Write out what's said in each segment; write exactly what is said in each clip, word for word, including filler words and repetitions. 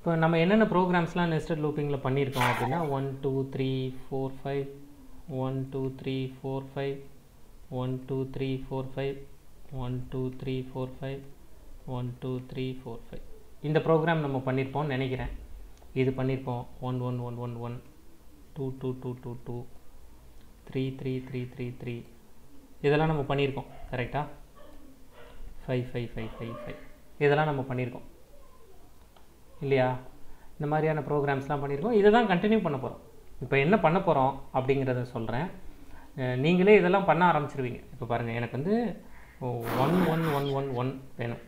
இப்போ நம்ம என்னென்ன ப்ரோக்ராம்ஸ்லாம் நெஸ்டட் லூப்பிங்கில் பண்ணியிருக்கோம் அப்படின்னா one two three four five one two three four five one two three four five one two three four five one two three four five இந்த program நம்ம பண்ணியிருப்போம்னு நினைக்கிறேன். இது பண்ணியிருப்போம். One one one one one two two two two two three three three three three இதெல்லாம் நம்ம பண்ணியிருக்கோம் கரெக்டாக. Five five five five five இதெல்லாம் நம்ம பண்ணியிருக்கோம் இல்லையா. இந்த மாதிரியான ப்ரோக்ராம்ஸ்லாம் பண்ணியிருக்கோம். இதை தான் கண்டினியூ பண்ண போகிறோம். இப்போ என்ன பண்ண போகிறோம் அப்படிங்கிறத சொல்கிறேன். நீங்களே இதெல்லாம் பண்ண ஆரம்பிச்சிருவீங்க. இப்போ பாருங்கள், எனக்கு வந்து one one one one one வேணும்.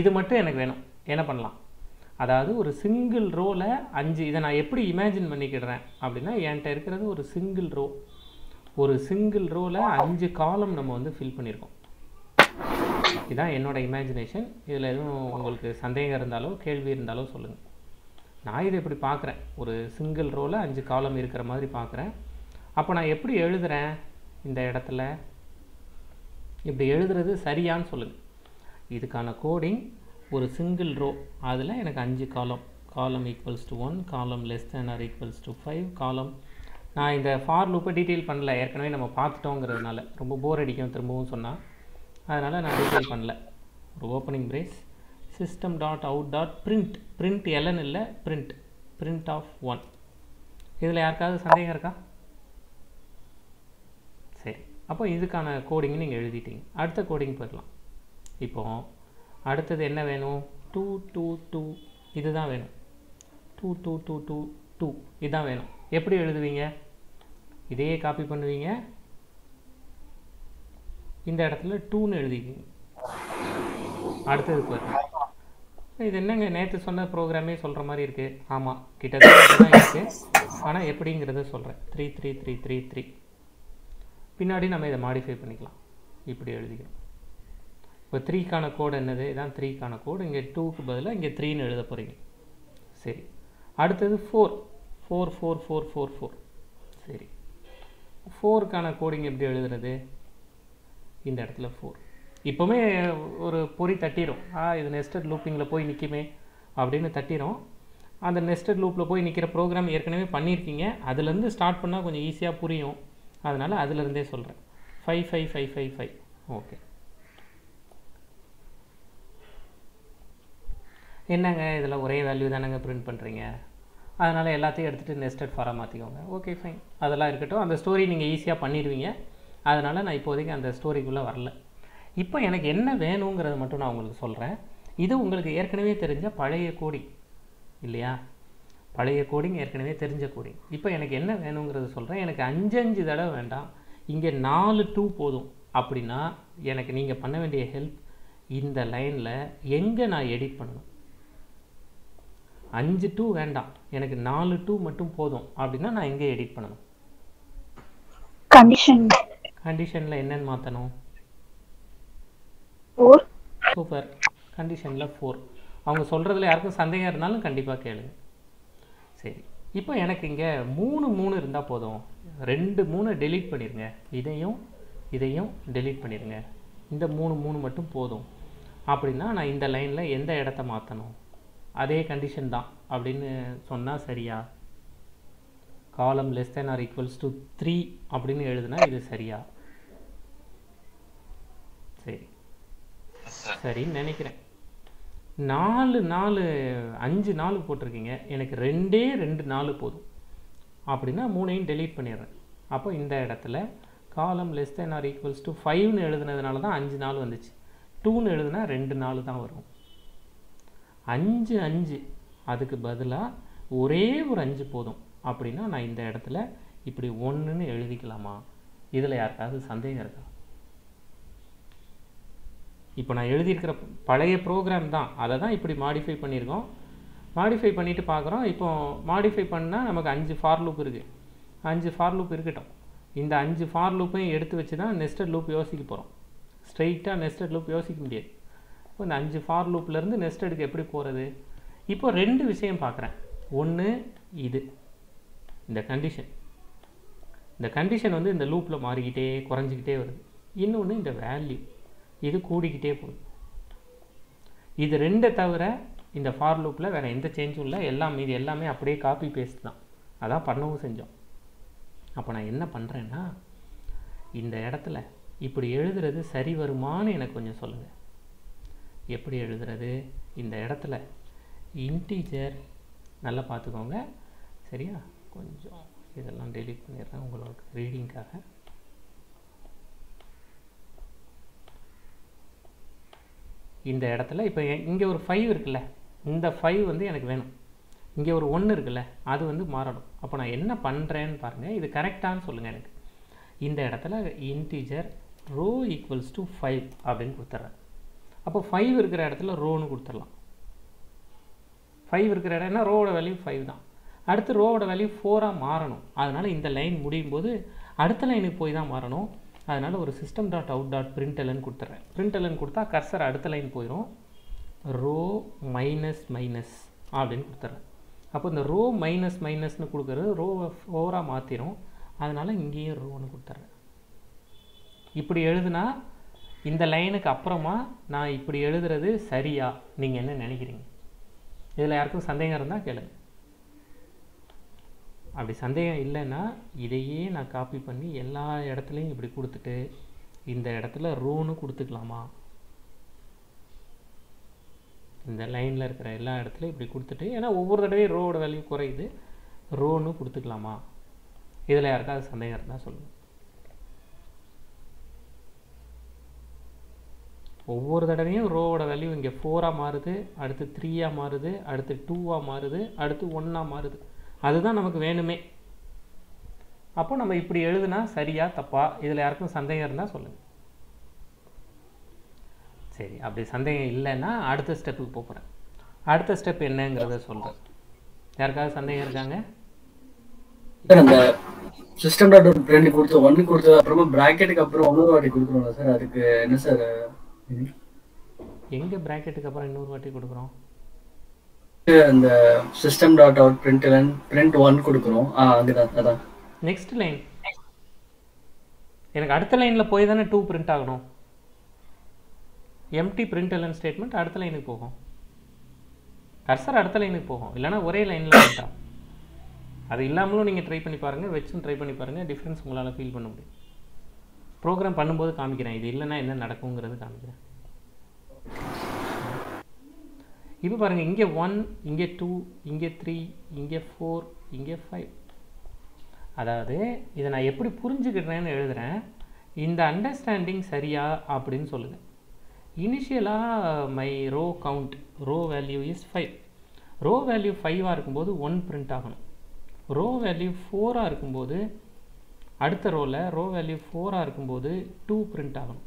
இது மட்டும் எனக்கு வேணும். என்ன பண்ணலாம்? அதாவது ஒரு சிங்கிள் ரோவில் அஞ்சு. இதை நான் எப்படி இமேஜின் பண்ணிக்கிடுறேன் அப்படின்னா, என்கிட்ட இருக்கிறது ஒரு சிங்கிள் ரோ. ஒரு சிங்கிள் ரோவில் அஞ்சு காலம் நம்ம வந்து ஃபில் பண்ணியிருக்கோம். இதுதான் என்னோடய இமேஜினேஷன். இதில் எதுவும் உங்களுக்கு சந்தேகம் இருந்தாலோ கேள்வி இருந்தாலோ சொல்லுங்கள். நான் இதை இப்படி பார்க்குறேன். ஒரு சிங்கிள் ரோவில் அஞ்சு காலம் இருக்கிற மாதிரி பார்க்குறேன். அப்போ நான் எப்படி எழுதுகிறேன்? இந்த இடத்துல இப்படி எழுதுறது சரியான்னு சொல்லுங்கள். இதுக்கான கோடிங் ஒரு சிங்கிள் ரோ, அதில் எனக்கு அஞ்சு column. Column equals to one, column less than or equals to five, column. நான் இந்த ஃபார் லூப்பை டீட்டெயில் பண்ணல, ஏற்கனவே நம்ம பார்த்துட்டோங்கிறதுனால ரொம்ப போர் அடிக்கும் திரும்பவும் சொன்னால், அதனால் நான் டீட்டெயில் பண்ணல. ஒரு opening brace system dot out dot print print Elon இல்லை பிரிண்ட் பிரிண்ட் ஆஃப் ஒன். இதில் யாருக்காவது சந்தேகம் இருக்கா? சரி, அப்போ இதுக்கான கோடிங் நீங்கள் எழுதிட்டீங்க. அடுத்த கோடிங் போயிடலாம். இப்போது அடுத்தது என்ன வேணும்? டூ டூ டூ இது தான் வேணும். Two two two two two இதுதான் வேணும். எப்படி எழுதுவீங்க? இதையே காப்பி பண்ணுவீங்க. இந்த இடத்துல டூன்னு எழுதிக்கிங்க. அடுத்தது போயிடும். இது என்னங்க நேற்று சொன்ன ப்ரோக்ராமே சொல்கிற மாதிரி இருக்குது. ஆமாம், கிட்டத்தட்ட இருக்குது. ஆனால் எப்படிங்கிறத சொல்கிறேன். Three three three three three பின்னாடி நம்ம இதை மாடிஃபை பண்ணிக்கலாம். இப்படி எழுதிக்கிறோம். இப்போ த்ரீக்கான கோடு என்னது? இதான் த்ரீக்கான கோடு. இங்கே டூக்கு பதிலாக இங்கே த்ரீன்னு எழுத போகிறீங்க. சரி, அடுத்தது four four four four four four சரி, ஃபோருக்கான கோடிங் எப்படி எழுதுறது? இந்த இடத்துல ஃபோர். இப்போவுமே ஒரு பொறி தட்டிடும். ஆ, இது நெஸ்டட் லூப்பிங்கில் போய் நிற்குமே அப்படின்னு தட்டிடும். அந்த நெஸ்டட் லூப்பில் போய் நிற்கிற ப்ரோக்ராம் ஏற்கனவே பண்ணியிருக்கீங்க. அதுலேருந்து ஸ்டார்ட் பண்ணால் கொஞ்சம் ஈஸியாக புரியும். அதனால் அதுலேருந்தே சொல்கிறேன். Five five five five five okay. என்னங்க இதில் ஒரே வேல்யூ தானேங்க பிரிண்ட் பண்ணுறீங்க, அதனால் எல்லாத்தையும் எடுத்துகிட்டு நெஸ்டட் ஃபாராக மாற்றிக்கோங்க. ஓகே ஃபைன், அதெல்லாம் இருக்கட்டும். அந்த ஸ்டோரி நீங்கள் ஈஸியாக பண்ணிடுவீங்க. அதனால் நான் இப்போதைக்கு அந்த ஸ்டோரிக்குள்ளே வரல. இப்போ எனக்கு என்ன வேணுங்கிறத மட்டும் நான் உங்களுக்கு சொல்கிறேன். இது உங்களுக்கு ஏற்கனவே தெரிஞ்ச பழைய கோடிங் இல்லையா. பழைய கோடிங் ஏற்கனவே தெரிஞ்ச கோடிங். இப்போ எனக்கு என்ன வேணுங்கிறத சொல்கிறேன். எனக்கு அஞ்சு அஞ்சு தடவை வேண்டாம், இங்கே நாலு டூ போதும். அப்படின்னா எனக்கு நீங்கள் பண்ண வேண்டிய ஹெல்ப், இந்த லைனில் எங்கே நான் எடிட் பண்ணணும்? அஞ்சு டூ வேண்டாம், எனக்கு நாலு டூ மட்டும் போதும். அப்படின்னா நான் எங்கே எடிட் பண்ணணும்? கண்டிஷன் கண்டிஷனில் என்னன்னு மாற்றணும்? ஃபோர். சூப்பர், கண்டிஷனில் ஃபோர். அவங்க சொல்கிறதுல யாருக்கும் சந்தேகம் இருந்தாலும் கண்டிப்பாக கேளுங்க. சரி, இப்போ எனக்கு இங்கே மூணு மூணு இருந்தால் போதும். ரெண்டு மூணு டெலீட் பண்ணிடுங்க. இதையும் இதையும் டெலீட் பண்ணிடுங்க. இந்த மூணு மூணு மட்டும் போதும். அப்படின்னா நான் இந்த லைனில் எந்த இடத்த மாற்றணும்? அதே கண்டிஷன் தான் அப்படின்னு சொன்னால் சரியா? Column less than or equals to three அப்படின்னு எழுதுனா இது சரியா? சரி சரின்னு நினைக்கிறேன். நாலு நாலு அஞ்சு நாலு போட்டிருக்கீங்க. எனக்கு ரெண்டே ரெண்டு நாலு போதும். அப்படின்னா மூணையும் டெலீட் பண்ணிடுறேன். அப்போ இந்த இடத்துல column less than or equals to ஃபைவ்னு எழுதுனதுனால தான் அஞ்சு நாலு வந்துச்சு. டூன்னு எழுதுனா ரெண்டு நாலு தான் வரும். அஞ்சு அஞ்சு அதுக்கு பதிலாக ஒரே ஒரு அஞ்சு போதும். அப்படின்னா நான் இந்த இடத்துல இப்படி ஒன்றுன்னு எழுதிக்கலாமா? இதில் யாருக்காவது சந்தேகம் இருக்கா? இப்போ நான் எழுதியிருக்கிற பழைய ப்ரோக்ராம் தான், அதை தான் இப்படி மாடிஃபை பண்ணியிருக்கோம். மாடிஃபை பண்ணிவிட்டு பார்க்குறோம். இப்போ மாடிஃபை பண்ணால் நமக்கு அஞ்சு ஃபார் லூப் இருக்குது. அஞ்சு ஃபார் லூப் இருக்கட்டும். இந்த அஞ்சு ஃபார் லூப்பையும் எடுத்து வச்சு தான் நெஸ்டட் லூப் யோசிக்க போகிறோம். ஸ்ட்ரைட்டாக நெஸ்டட் லூப் யோசிக்க முடியாது. இப்போ இந்த அஞ்சு ஃபார் லூப்லேருந்து நெஸ்டடுக்கு எப்படி போகிறது? இப்போ ரெண்டு விஷயம் பார்க்குறேன். ஒன்று இது இந்த கண்டிஷன். இந்த கண்டிஷன் வந்து இந்த லூப்பில் மாறிக்கிட்டே குறைஞ்சிக்கிட்டே வருது. இன்னொன்று இந்த வேல்யூ, இது கூடிக்கிட்டே போகுது. இது ரெண்டை தவிர இந்த for loop-ல வேற எந்த சேஞ்சும் இல்லை, எல்லாம் மீதி எல்லாமே அப்படியே காப்பி பேஸ்ட் தான். அதான் பண்ணவும் செஞ்சோம். அப்போ நான் என்ன பண்ணுறேன்னா, இந்த இடத்துல இப்படி எழுதுறது சரி வருமானு எனக்கு கொஞ்சம் சொல்லுங்கள். எப்படி எழுதுறது இந்த இடத்துல இன்டீஜர், நல்லா பார்த்துக்கோங்க சரியா. கொஞ்சம் இதெல்லாம் டெலீட் பண்ணிடுறேன் உங்களோட ரீடிங்காக. இந்த இடத்துல இப்போ இங்கே ஒரு ஃபைவ் இருக்குல்ல, இந்த ஃபைவ் வந்து எனக்கு வேணும். இங்கே ஒரு ஒன்று இருக்குல்ல, அது வந்து மாறணும். அப்போ நான் என்ன பண்ணுறேன்னு பாருங்கள், இது கரெக்டானு சொல்லுங்கள் எனக்கு. இந்த இடத்துல integer row equals to five அப்படின்னு கொடுத்துட்றேன். அப்போ ஃபைவ் இருக்கிற இடத்துல ரோன்னு கொடுத்துடலாம். ஃபைவ் இருக்கிற இடம்னா ரோவோட வேல்யூ ஃபைவ் தான். அடுத்து ரோவோட வேல்யூ ஃபோராக மாறணும். அதனால் இந்த லைன் முடியும் போது அடுத்த லைனுக்கு போய் தான் மாறணும். அதனால் ஒரு சிஸ்டம் டாட் அவுட் டாட் பிரிண்டெல்னு கொடுத்துட்றேன். பிரிண்டெல்னு கொடுத்தா கர்சர் அடுத்த லைன் போயிடும். ரோ மைனஸ் மைனஸ் அப்படின்னு கொடுத்துட்றேன். அப்போ இந்த ரோ மைனஸ் மைனஸ்னு கொடுக்குறது ரோவை ஃபோராக மாற்றிடும். அதனால் இங்கேயும் ரோன்னு கொடுத்துட்றேன். இப்படி எழுதுனா இந்த லைனுக்கு அப்புறமா நான் இப்படி எழுதுறது சரியா, நீங்கள் என்ன நினைக்கிறீங்க? இதில் யாருக்கும் சந்தேகம் இருந்தால் கேளுங்க. அப்படி சந்தேகம் இல்லைன்னா இதையே நான் காப்பி பண்ணி எல்லா இடத்துலையும் இப்படி கொடுத்துட்டு இந்த இடத்துல ரோன்னு கொடுத்துக்கலாமா? இந்த லைனில் இருக்கிற எல்லா இடத்துலையும் இப்படி கொடுத்துட்டு, ஏன்னா ஒவ்வொரு தடவையும் ரோவோட வேல்யூ குறையுது, ரோன்னு கொடுத்துக்கலாமா? இதில் யாருக்காவது சந்தேகம் இருந்தால் சொல்லுங்கள். ஒவ்வொரு தடவையும் ரோவோட வேல்யூ இங்கே ஃபோராக மாறுது, அடுத்து த்ரீயாக மாறுது, அடுத்து டூவாக மாறுது, அடுத்து ஒன்னாக மாறுது. அதுதான் நமக்கு வேணுமே. அப்போ நம்ம இப்படி எழுதுனா சரியா தப்பா, இதில் யாருக்கும் சந்தேகம் இருந்தால் சொல்லுங்கள். சரி, அப்படி சந்தேகம் இல்லைன்னா அடுத்த ஸ்டெப்புக்கு போகிறேன். அடுத்த ஸ்டெப் என்னங்கிறத சொல்கிறேன். யாருக்காவது சந்தேகம் இருக்காங்க? சார், அந்த சிஸ்டம் டாட் பிரிண்ட் கொடுத்து ஒன்று கொடுத்து அப்புறமா பிராக்கெட்டுக்கு அப்புறம் ஒவ்வொரு வாட்டி கொடுக்குறோம்ல சார், அதுக்கு என்ன சார்? எங்க பிராக்கெட்டுக்கு அப்புறம் இன்னொரு வாட்டி கொடுக்குறோம்? அந்த system dot out println print ஒன்று கொடுக்குறோம். ஆ, அதுதான் அதான் நெக்ஸ்ட் லைன். எனக்கு அடுத்த லைன்ல போய் தான டூ பிரிண்ட் ஆகணும். எம்டி பிரிண்ட்லன் ஸ்டேட்மென்ட் அடுத்த லைனுக்கு போகும், கர்சர் அடுத்த லைனுக்கு போகும். இல்லனா ஒரே லைன்ல வந்துட்டா. அது இல்லாமலும் நீங்க ட்ரை பண்ணி பாருங்க, வெச்சும் ட்ரை பண்ணி பாருங்க. டிஃபரன்ஸ் உங்களால ஃபீல் பண்ண முடியும். ப்ரோக்ராம் பண்ணும்போது காமிக்கிறேன், இது இல்லைன்னா என்ன நடக்குங்கிறது காமிக்கிறேன். இப்போ பாருங்கள், இங்கே ஒன், இங்கே டூ, இங்கே த்ரீ, இங்கே ஃபோர், இங்கே ஃபைவ். அதாவது இதை நான் எப்படி புரிஞ்சுக்கிட்டேன்னு எழுதுகிறேன். இந்த அண்டர்ஸ்டாண்டிங் சரியா அப்படின்னு சொல்லுங்கள். இனிஷியலாக my row count row value is five. Row value ஃபைவாக இருக்கும்போது ஒன் பிரிண்ட் ஆகணும். ரோ வேல்யூ ஃபோராக இருக்கும்போது அடுத்த ரோவில் ரோ வேல்யூ ஃபோராக இருக்கும்போது டூ பிரிண்ட் ஆகணும்.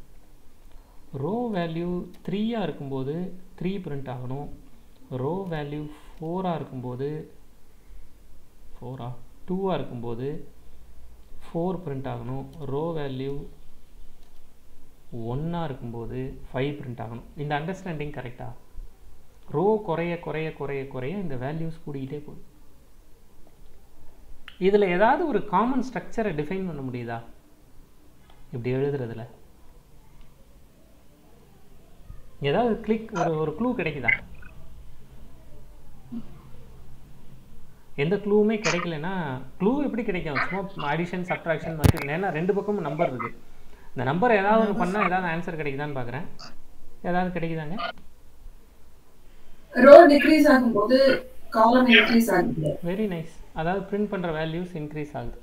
ரோ வேல்யூ த்ரீயாக இருக்கும்போது த்ரீ பிரிண்ட் ஆகணும். ரோ வேல்யூ ஃபோராக இருக்கும்போது ஃபோரா டூவாக இருக்கும்போது ஃபோர் பிரிண்ட் ஆகணும். ரோ வேல்யூ ஒன்னாக இருக்கும்போது ஃபைவ் பிரிண்ட் ஆகணும். இந்த அண்டர்ஸ்டாண்டிங் கரெக்டாக ரோ குறைய குறைய குறைய குறைய இந்த வேல்யூஸ் கூடிக்கிட்டே போகுது. இதில் ஏதாவது ஒரு காமன் ஸ்ட்ரக்சரை டிஃபைன் பண்ண முடியுதா இப்படி எழுதுறதுல? ஏதாவது கிளிக் ஒரு ஒரு க்ளூ கிடைக்குதா? எந்த க்ளூவுமே கிடைக்கலன்னா க்ளூ எப்படி கிடைக்கும்? சும்மா அடிஷன் சப்ட்ராக்ஷன் மட்டும், ஏன்னா ரெண்டு பக்கமும் நம்பர் இருக்குது. இந்த நம்பர் ஏதாவது ஒன்று பண்ணால் ஏதாவது ஆன்சர் கிடைக்குதான்னு பார்க்குறேன். ஏதாவது கிடைக்குதாங்க? ரோ டிக்ரீஸ் ஆகும்போது காலம் இன்க்ரீஸ் ஆகுது. Very nice. அதாவது பிரிண்ட் பண்ணுற வேல்யூஸ் இன்க்ரீஸ் ஆகுது.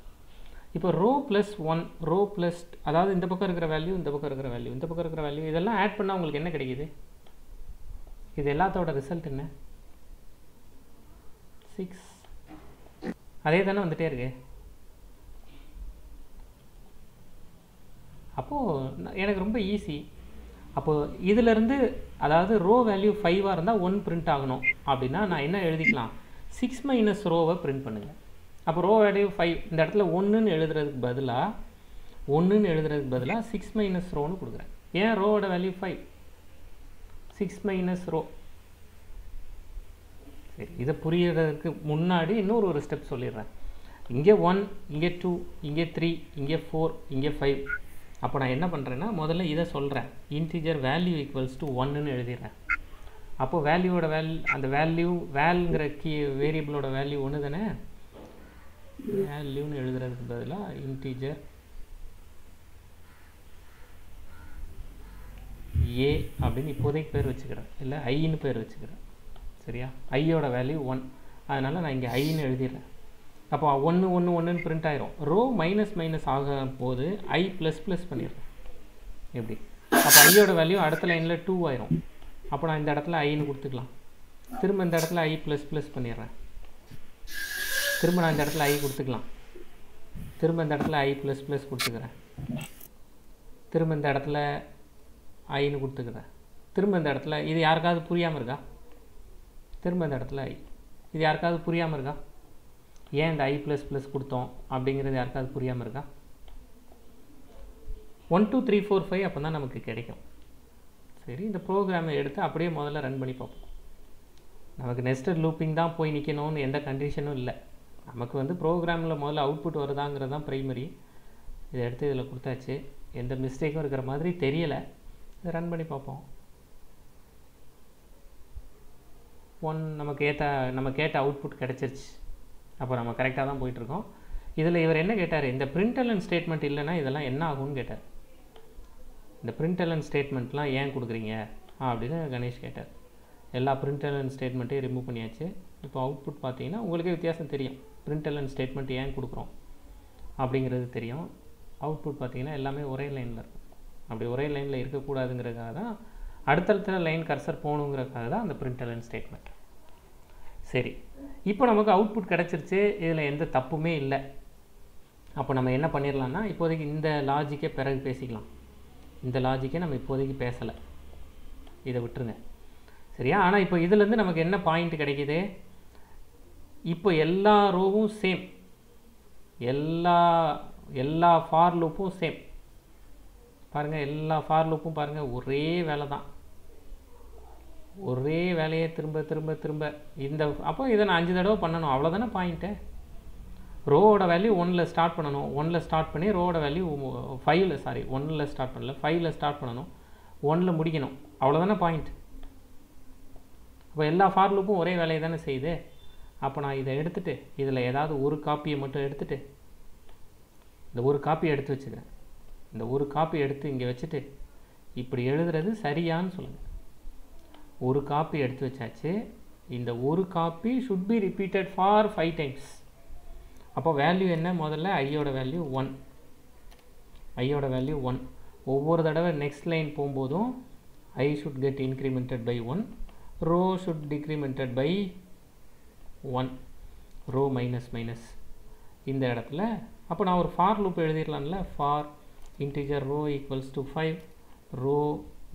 இப்போ row plus one row plus, அதாவது இந்த பக்கம் இருக்கிற வேல்யூ இந்த பக்கம் இருக்கிற வேல்யூ இந்த பக்கம் இருக்கிற வேல்யூ இதெல்லாம் ஆட் பண்ணால் உங்களுக்கு என்ன கிடைக்குது? இது எல்லாத்தோட ரிசல்ட் என்ன? சிக்ஸ். அதே தானே வந்துகிட்டே இருக்கு. அப்போது எனக்கு ரொம்ப ஈஸி. அப்போது இதிலேருந்து, அதாவது ரோ வேல்யூ ஃபைவாக இருந்தால் ஒன் பிரிண்ட் ஆகணும் அப்படின்னா நான் என்ன எழுதிக்கலாம்? சிக்ஸ் மைனஸ் ரோவை பிரிண்ட் பண்ணுங்கள். அப்போ ரோ வேல்யூ ஃபைவ் இந்த இடத்துல ஒன்றுன்னு எழுதுறதுக்கு பதிலாக ஒன்றுன்னு எழுதுறதுக்கு பதிலாக சிக்ஸ் மைனஸ் ரோன்னு கொடுக்குறேன். ஏன் ரோவோட value five, six minus row. சரி, இதை புரியறதுக்கு முன்னாடி இன்னொரு ஒரு ஸ்டெப் சொல்லிடுறேன். இங்கே ஒன், இங்கே டூ, இங்கே த்ரீ, இங்கே ஃபோர், இங்கே ஃபைவ். அப்போ நான் என்ன பண்ணுறேன்னா முதல்ல இதை சொல்கிறேன். இன்டீஜர் வேல்யூ ஈக்குவல்ஸ் டு ஒன்றுன்னு எழுதிடுறேன். அப்போ வேல்யூவோட வேல் அந்த வேல்யூ வேல்ங்கிற கீ வேரியபிளோட வேல்யூ ஒன்று தானே. வேல்யூன்னு எழுதுறதுக்கு பதிலாக இன்டீஜர் ஏ அப்படின்னு இப்போதைக்கு பேர் வச்சுக்கிறேன், இல்லை ஐன்னு பேர் வச்சுக்கிறேன். சரியா, ஐயோட வேல்யூ ஒன், அதனால் நான் இங்கே ஐன்னு எழுதிடுறேன். அப்போ ஒன்று ஒன்று ஒன்றுன்னு பிரிண்ட் ஆயிரும். ரோ மைனஸ் மைனஸ் ஆகும் போது ஐ ப்ளஸ் ப்ளஸ் பண்ணிடுறேன். எப்படி? அப்போ ஐயோட வேல்யூ அடுத்த லைனில் டூ ஆயிரும். அப்போ நான் இந்த இடத்துல ஐன்னு கொடுத்துக்கலாம். திரும்ப இந்த இடத்துல ஐ ப்ளஸ் ப்ளஸ் பண்ணிடுறேன். திரும்ப நான் இந்த இடத்துல ஐ கொடுத்துக்கலாம். திரும்ப இந்த இடத்துல ஐ ப்ளஸ் ப்ளஸ் கொடுத்துக்கிறேன். திரும்ப இந்த இடத்துல ஐன்னு கொடுத்துக்கிறேன். திரும்ப இந்த இடத்துல இது யாருக்காவது புரியாமல் இருக்கா? திரும்ப இந்த இடத்துல ஐ, இது யாருக்காவது புரியாமல் இருக்கா? ஏன் இந்த ஐ ப்ளஸ் ப்ளஸ் கொடுத்தோம் அப்படிங்கிறது யாருக்காவது புரியாமல் இருக்கா? One two three four five அப்போ தான் நமக்கு கிடைக்கும். சரி, இந்த ப்ரோக்ராமை எடுத்து அப்படியே முதல்ல ரன் பண்ணி பார்ப்போம். நமக்கு நெஸ்டட் லூப்பிங் தான் போய் நிற்கணும்னு எந்த கண்டிஷனும் இல்லை. நமக்கு வந்து ப்ரோக்ராமில் முதல்ல அவுட்புட் வருதாங்கிறது தான் ப்ரைமரி. இதை எடுத்து இதில் கொடுத்தாச்சு. எந்த மிஸ்டேக்கும் இருக்கிற மாதிரி தெரியலை. இதை ரன் பண்ணி பார்ப்போம். ஒன் நம்ம கேட்ட நம்ம கேட்ட அவுட்புட் கிடச்சிருச்சு. அப்போ நம்ம கரெக்டாக தான் போயிட்டுருக்கோம். இதில் இவர் என்ன கேட்டார்? இந்த பிரிண்டலன் ஸ்டேட்மெண்ட் இல்லைன்னா இதெல்லாம் என்ன ஆகும்னு கேட்டார். இந்த பிரிண்டலன் ஸ்டேட்மெண்ட்லாம் ஏன் கொடுக்குறீங்க அப்படின்னு கணேஷ் கேட்டார். எல்லா பிரிண்டலன் ஸ்டேட்மெண்ட்டையும் ரிமூவ் பண்ணியாச்சு. இப்போ அவுட்புட் பார்த்தீங்கன்னா உங்களுக்கே வித்தியாசம் தெரியும். பிரிண்டலன் ஸ்டேட்மெண்ட் ஏன் கொடுக்குறோம் அப்படிங்கிறது தெரியும். அவுட்புட் பார்த்தீங்கன்னா எல்லாமே ஒரே லைனில் இருக்கும். அப்படி ஒரே லைனில் இருக்கக்கூடாதுங்கிறதுக்காக தான், அடுத்தடுத்த லைன் கர்சர் போகணுங்கிறதுக்காக தான் அந்த பிரிண்டலன் ஸ்டேட்மெண்ட். சரி, இப்போ நமக்கு அவுட்புட் கிடச்சிருச்சு. இதில் எந்த தப்புமே இல்லை. அப்போ நம்ம என்ன பண்ணிடலான்னா, இப்போதைக்கு இந்த லாஜிக்கே பிறகு பேசிக்கலாம். இந்த லாஜிக்கே நம்ம இப்போதைக்கு பேசலை, இதை விட்டுருங்க. சரியா? ஆனால் இப்போ இதுலேருந்து நமக்கு என்ன பாயிண்ட் கிடைக்கிது? இப்போ எல்லா ரோவும் சேம், எல்லா எல்லா ஃபார் லூப்பும் சேம். பாருங்கள், எல்லா ஃபார் லூப்பும் பாருங்கள் ஒரே வேலை தான், ஒரே வேலையை திரும்ப திரும்ப திரும்ப இந்த. அப்போ இதை நான் அஞ்சு தடவை பண்ணணும், அவ்வளோதானே பாயிண்ட்டு. ரோவோட வேல்யூ ஒன்னில் ஸ்டார்ட் பண்ணணும், ஒன்னில் ஸ்டார்ட் பண்ணி ரோவோட வேல்யூ ஃபைவ்ல சாரி ஒன்னில் ஸ்டார்ட் பண்ணல ஃபைவ்ல ஸ்டார்ட் பண்ணணும், ஒன்னில் முடிக்கணும். அவ்வளோதானே பாயிண்ட். அப்போ எல்லா ஃபார் லூப்பும் ஒரே வேலையை தானே செய்யுது. அப்போ நான் இதை எடுத்துகிட்டு இதில் ஏதாவது ஒரு காப்பியை மட்டும் எடுத்துகிட்டு, இந்த ஒரு காப்பியை எடுத்து வச்சுக்கிறேன். இந்த ஒரு காப்பி எடுத்து இங்கே வச்சுட்டு இப்படி எழுதுறது சரியான்னு சொல்லுங்கள். ஒரு காப்பி எடுத்து வச்சாச்சு. இந்த ஒரு copy should be repeated for five times. அப்போ வேல்யூ என்ன? முதல்ல ஐயோட வேல்யூ ஒன், ஐயோட வேல்யூ ஒன். ஒவ்வொரு தடவை நெக்ஸ்ட் லைன் போகும்போதும் I should get incremented by one, row should decremented by one, row minus minus இந்த இடத்துல. அப்போ நான் ஒரு ஃபார் லூப் எழுதிடலாம்ல. For integer row equals to five, row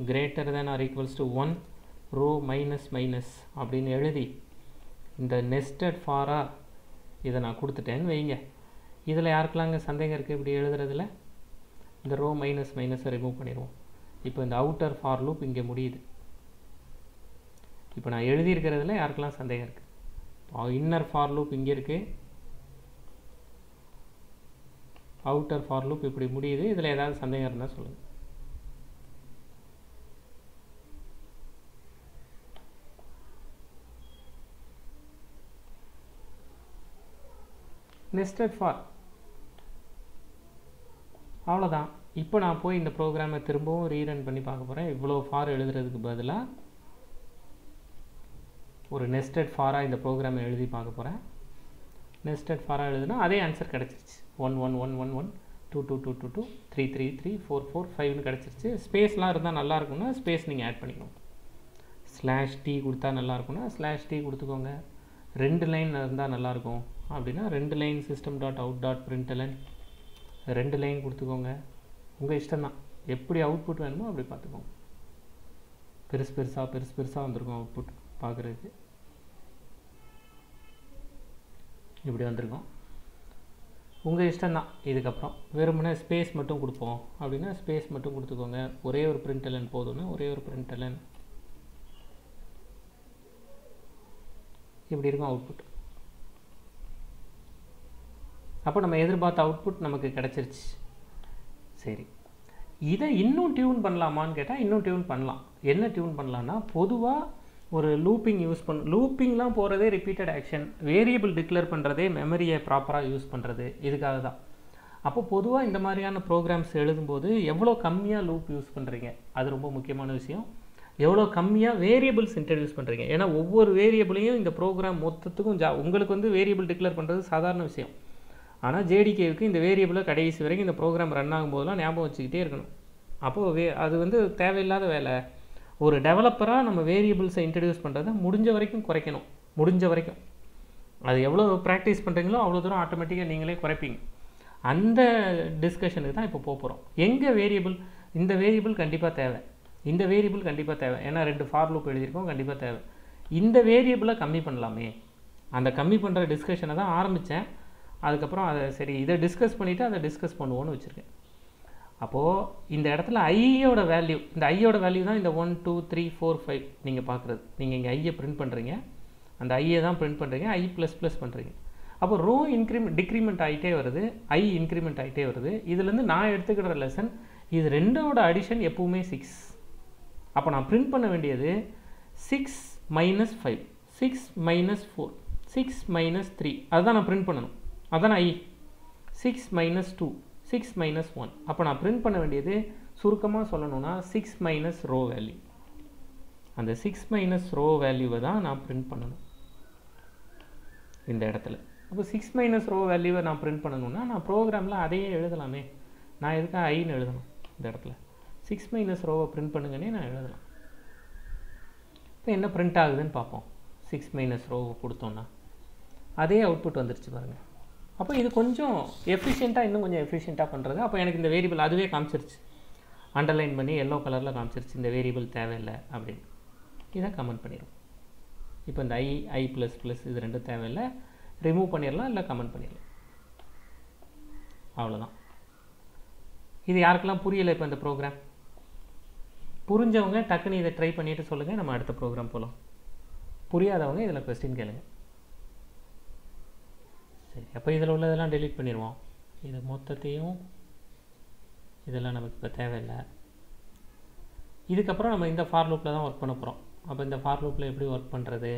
greater than or equals to one, row minus minus அப்படின்னு எழுதி இந்த nested ஃபாரா இதை நான் கொடுத்துட்டேன்னு வைங்க. இதில் யாருக்கெல்லாங்க சந்தேகம் இருக்குது இப்படி எழுதுறதுல? இந்த ரோ மைனஸ் மைனஸை ரிமூவ் பண்ணிடுவோம். இப்போ இந்த அவுட்டர் ஃபார் லூப் இங்கே முடியுது. இப்போ நான் எழுதியிருக்கிறதுல யாருக்கெல்லாம் சந்தேகம் இருக்குது? இன்னர் ஃபார் லூப் இங்கே இருக்குது, அவுட்டர் ஃபார் லூப் இப்படி முடியுது. இதில் ஏதாவது சந்தேகம் இருந்தால் சொல்லுங்கள். நெஸ்டட் ஃபார், அவ்வளோதான். இப்போ நான் போய் இந்த ப்ரோக்ராமை திரும்பவும் ரீரன் பண்ணி பார்க்க போகிறேன். இவ்வளோ ஃபார் எழுதுறதுக்கு பதிலாக ஒரு நெஸ்டட் ஃபாராக இந்த ப்ரோக்ராமை எழுதி பார்க்க போகிறேன். நெஸ்டட் ஃபாராக எழுதுனா அதே ஆன்சர் கிடச்சிருச்சு. One one one one one two two two two two three three three four four ஃபைவ்னு கிடச்சிருச்சு. ஸ்பேஸ்லாம் இருந்தால் நல்லாயிருக்குன்னா ஸ்பேஸ் நீங்கள் ஆட் பண்ணிக்கோங்க. ஸ்லாஷ் டி கொடுத்தா நல்லாயிருக்குன்னா ஸ்லாஷ் டி கொடுத்துக்கோங்க. ரெண்டு லைன் இருந்தால் நல்லாயிருக்கும் அப்படின்னா ரெண்டு line system dot out dot println ரெண்டு லைன் கொடுத்துக்கோங்க. உங்கள் இஷ்டம்தான், எப்படி அவுட்புட் வேணுமோ அப்படி பார்த்துக்கோங்க. பெருசு பெருசாக பெருசு பெருசாக வந்திருக்கும் அவுட்புட் பார்க்குறதுக்கு. இப்படி வந்திருக்கோம், உங்கள் இஷ்டம்தான். இதுக்கப்புறம் வெறுமனே ஸ்பேஸ் மட்டும் கொடுப்போம் அப்படின்னா ஸ்பேஸ் மட்டும் கொடுத்துக்கோங்க. ஒரே ஒரு பிரிண்டலன் போதும்னா ஒரே ஒரு பிரிண்டலன். இப்படி இருக்கும் அவுட்புட். அப்போ நம்ம எதிர்பார்த்த அவுட்புட் நமக்கு கிடச்சிருச்சு. சரி, இதை இன்னும் டியூன் பண்ணலாமான்னு கேட்டால் இன்னும் டியூன் பண்ணலாம். என்ன டியூன் பண்ணலான்னா, பொதுவாக ஒரு லூப்பிங் யூஸ் பண்ண லூப்பிங்லாம் போகிறதே ரிப்பீட்டட் ஆக்ஷன். வேரியபிள் டிக்ளேர் பண்ணுறதே மெமரியை ப்ராப்பராக யூஸ் பண்ணுறது இதுக்காக தான். அப்போ பொதுவாக இந்த மாதிரியான ப்ரோக்ராம்ஸ் எழுதும்போது எவ்வளோ கம்மியாக லூப் யூஸ் பண்ணுறீங்க அது ரொம்ப முக்கியமான விஷயம். எவ்வளோ கம்மியாக வேரியபிள்ஸ் இன்ட்ரடியூஸ் பண்ணுறீங்க. ஏன்னா ஒவ்வொரு வேரியபிளையும் இந்த ப்ரோக்ராம் மொத்தத்துக்கும் ஜா உங்களுக்கு வந்து வேரியபிள் டிக்ளேர் பண்ணுறது சாதாரண விஷயம். ஆனால் ஜேடிகேவுக்கு இந்த வேரியபிளை கடைசி வரைக்கும் இந்த ப்ரோக்ராம் ரன் ஆகும்போதெல்லாம் ஞாபகம் வச்சுக்கிட்டே இருக்கணும். அப்போது வே அது வந்து தேவையில்லாத வேலை. ஒரு டெவலப்பராக நம்ம வேரியபிள்ஸை இன்ட்ரடியூஸ் பண்ணுறதை முடிஞ்ச வரைக்கும் குறைக்கணும். முடிஞ்ச வரைக்கும் அது எவ்வளோ ப்ராக்டிஸ் பண்ணுறீங்களோ அவ்வளோ தூரம் ஆட்டோமேட்டிக்காக நீங்களே குறைப்பீங்க. அந்த டிஸ்கஷனுக்கு தான் இப்போ போக போகிறோம். எங்கே வேரியபிள் இந்த வேரியபிள் கண்டிப்பாக தேவை, இந்த வேரியபிள் கண்டிப்பாக தேவை, ஏன்னா ரெண்டு ஃபார் லூப் எழுதியிருக்கோம் கண்டிப்பாக தேவை, இந்த வேரியபிளை கம்மி பண்ணலாமே, அந்த கம்மி பண்ணுற டிஸ்கஷனை தான் ஆரம்பித்தேன். அதுக்கப்புறம் அதை சரி இதை டிஸ்கஸ் பண்ணிவிட்டு அதை டிஸ்கஸ் பண்ணுவோன்னு வச்சுருக்கேன். அப்போது இந்த இடத்துல ஐயோட வேல்யூ, இந்த ஐயோட வேல்யூ தான் இந்த one two three four five நீங்கள் பார்க்குறது. நீங்கள் இங்கே ஐயை பிரிண்ட் பண்ணுறீங்க, அந்த ஐயை தான் பிரிண்ட் பண்ணுறீங்க, ஐ ப்ளஸ் ப்ளஸ் பண்ணுறீங்க. அப்போ ரோ இன்க்ரிமெண்ட் டிக்ரிமெண்ட் ஆகிட்டே வருது, ஐ இன்க்ரிமெண்ட் ஆகிட்டே வருது. இதுலேருந்து நான் எடுத்துக்கிற லெசன் இது ரெண்டோட அடிஷன் எப்பவுமே சிக்ஸ். அப்போ நான் பிரிண்ட் பண்ண வேண்டியது six minus five, six minus four, six minus three, அதுதான் நான் பிரிண்ட் பண்ணணும், அதான் I. Six minus two, six minus one, அப்போ நான் பிரிண்ட் பண்ண வேண்டியது சுருக்கமாக சொல்லணும்னா சிக்ஸ் மைனஸ் ரோ வேல்யூ. அந்த சிக்ஸ் மைனஸ் ரோ வேல்யூவை தான் நான் பிரிண்ட் பண்ணணும் இந்த இடத்துல. அப்போ சிக்ஸ் மைனஸ் ரோ வேல்யூவை நான் பிரிண்ட் பண்ணணும்னா நான் ப்ரோக்ராமில் அதையே எழுதலாமே, நான் எதுக்காக ஐன்னு எழுதணும் இந்த இடத்துல. சிக்ஸ் மைனஸ் ரோவை பிரிண்ட் பண்ணுங்கன்னே நான் எழுதலாம். இப்போ என்ன பிரிண்ட் ஆகுதுன்னு பார்ப்போம். சிக்ஸ் மைனஸ் ரோவை கொடுத்தோன்னா அதே அவுட்புட் வந்துருச்சு பாருங்கள். அப்போ இது கொஞ்சம் எஃபிஷியண்ட்டாக, இன்னும் கொஞ்சம் எஃபிஷியண்ட்டாக பண்ணுறது. அப்போ எனக்கு இந்த வேரியபிள் அதுவே காமிச்சிருச்சு, அண்டர்லைன் பண்ணி எல்லோ கலரில் காமிச்சிருச்சு இந்த வேரியபிள் தேவையில்லை அப்படின்னு. இதை கமெண்ட் பண்ணிடும். இப்போ இந்த ஐ ஐ ப்ளஸ் ப்ளஸ் இது ரெண்டும் தேவையில்லை, ரிமூவ் பண்ணிடலாம் இல்லை கமெண்ட் பண்ணிடலாம், அவ்வளோதான். இது யாருக்கெல்லாம் புரியலை இப்போ இந்த ப்ரோக்ராம், புரிஞ்சவங்க டக்குன்னு இதை ட்ரை பண்ணிவிட்டு சொல்லுங்கள், நம்ம அடுத்த ப்ரோக்ராம் போகலாம். புரியாதவங்க இதில் கொஸ்டின் கேளுங்க. சரி, அப்போ இதில் உள்ளதெல்லாம் டெலீட் பண்ணிடுவோம். இது மொத்தத்தையும் இதெல்லாம் நமக்கு இப்போ தேவையில்லை. இதுக்கப்புறம் நம்ம இந்த ஃபார் லூப்பில் தான் ஒர்க் பண்ண போகிறோம். அப்போ இந்த ஃபார் லூப்பில் எப்படி ஒர்க் பண்ணுறது,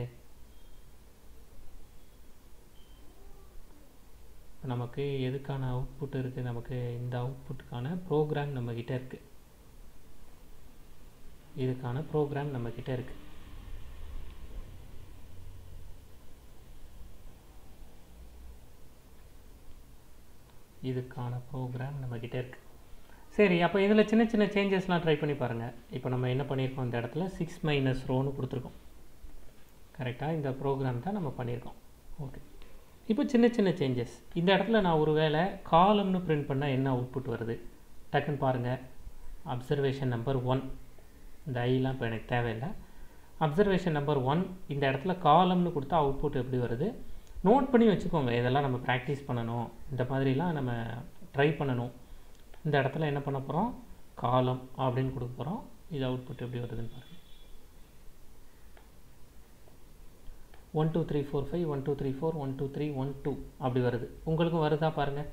நமக்கு எதுக்கான அவுட்புட் இருக்குது, நமக்கு இந்த அவுட்புட்டுக்கான ப்ரோக்ராம் நம்மக்கிட்ட இருக்குது, இதுக்கான ப்ரோக்ராம் நம்மக்கிட்ட இருக்குது. இதுக்கான ப்ரோக்ராம் நம்மக்கிட்ட இருக்குது. சரி, அப்போ இதில் சின்ன சின்ன சேஞ்சஸ்லாம் ட்ரை பண்ணி பாருங்கள். இப்போ நம்ம என்ன பண்ணியிருக்கோம், இந்த இடத்துல சிக்ஸ் மைனஸ் ரோன்னு கொடுத்துருக்கோம். கரெக்டாக இந்த ப்ரோக்ராம் தான் நம்ம பண்ணியிருக்கோம். ஓகே, இப்போ சின்ன சின்ன சேஞ்சஸ். இந்த இடத்துல நான் ஒரு வேளை காலம்னு பிரிண்ட் பண்ணால் என்ன அவுட்புட் வருது டக்குன்னு பாருங்கள். அப்சர்வேஷன் நம்பர் ஒன், இந்த ஐலாம் இப்போ எனக்கு தேவையில்லை. அப்சர்வேஷன் நம்பர் ஒன் இந்த இடத்துல காலம்னு கொடுத்தா அவுட்புட் எப்படி வருது நோட் பண்ணி வச்சுக்கோங்க. இதெல்லாம் நம்ம ப்ராக்டிஸ் பண்ணணும், இந்த மாதிரிலாம் நம்ம ட்ரை பண்ணணும். இந்த இடத்துல என்ன பண்ண போகிறோம், காலம் அப்படின்னு கொடுக்க போகிறோம். இது அவுட்புட் எப்படி வருதுன்னு பாருங்கள். One two three four five, one two three four, one two three one two அப்படி வருது. உங்களுக்கும் வருதா பாருங்கள்,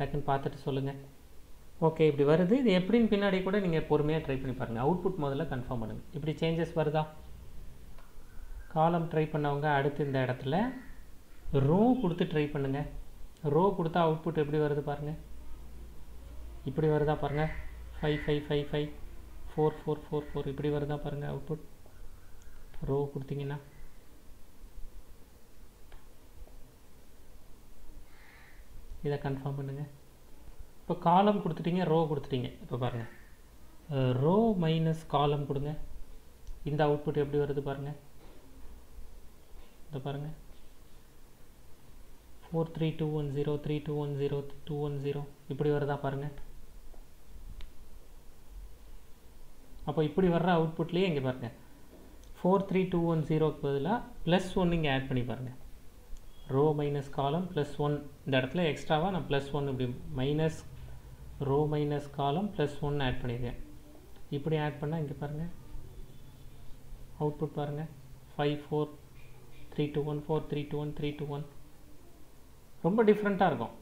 டக்குன்னு பார்த்துட்டு சொல்லுங்கள். ஓகே, இப்படி வருது. இது எப்படின்னு பின்னாடி கூட நீங்கள் பொறுமையாக ட்ரை பண்ணி பாருங்கள். அவுட்புட் முதல்ல கன்ஃபார்ம் பண்ணுங்கள். இப்படி சேஞ்சஸ் வருதா, காலம் ட்ரை பண்ணவங்க அடுத்து இந்த இடத்துல ரோ கொடுத்து ட்ரை பண்ணுங்கள். ரோ கொடுத்தா அவுட்புட் எப்படி வருது பாருங்கள், இப்படி வருதா பாருங்கள். Five five five five, four four four four, இப்படி வருதா பாருங்கள் அவுட்புட். ரோ கொடுத்தீங்கன்னா இதை கன்ஃபார்ம் பண்ணுங்கள். இப்போ காலம் கொடுத்துட்டீங்க, ரோ கொடுத்துட்டீங்க. இப்போ பாருங்கள், ரோ மைனஸ் காலம் கொடுங்க, இந்த அவுட்புட் எப்படி வருது பாருங்கள். இதை பாருங்கள், four three two one zero, three two one zero, two one zero, இப்படி வருதா பாருங்கள். அப்போ இப்படி வர்ற அவுட்புட்லேயே இங்கே பாருங்கள், ஃபோர் த்ரீ டூ ஒன் ஜீரோக்கு பதிலாக ப்ளஸ் ஒன் இங்கே ஆட் பண்ணி பாருங்கள். Row minus column plus one, இந்த இடத்துல எக்ஸ்ட்ராவாக நான் ப்ளஸ் ஒன், இப்படி minus row minus column plus one add பண்ணியிருக்கேன். இப்படி ஆட் பண்ணால் இங்கே பாருங்கள் அவுட்புட் பாருங்கள். Five four three two one, four three two one, three two one, ரொம்ப டிஃப்ரெண்ட்டாக இருக்கும்.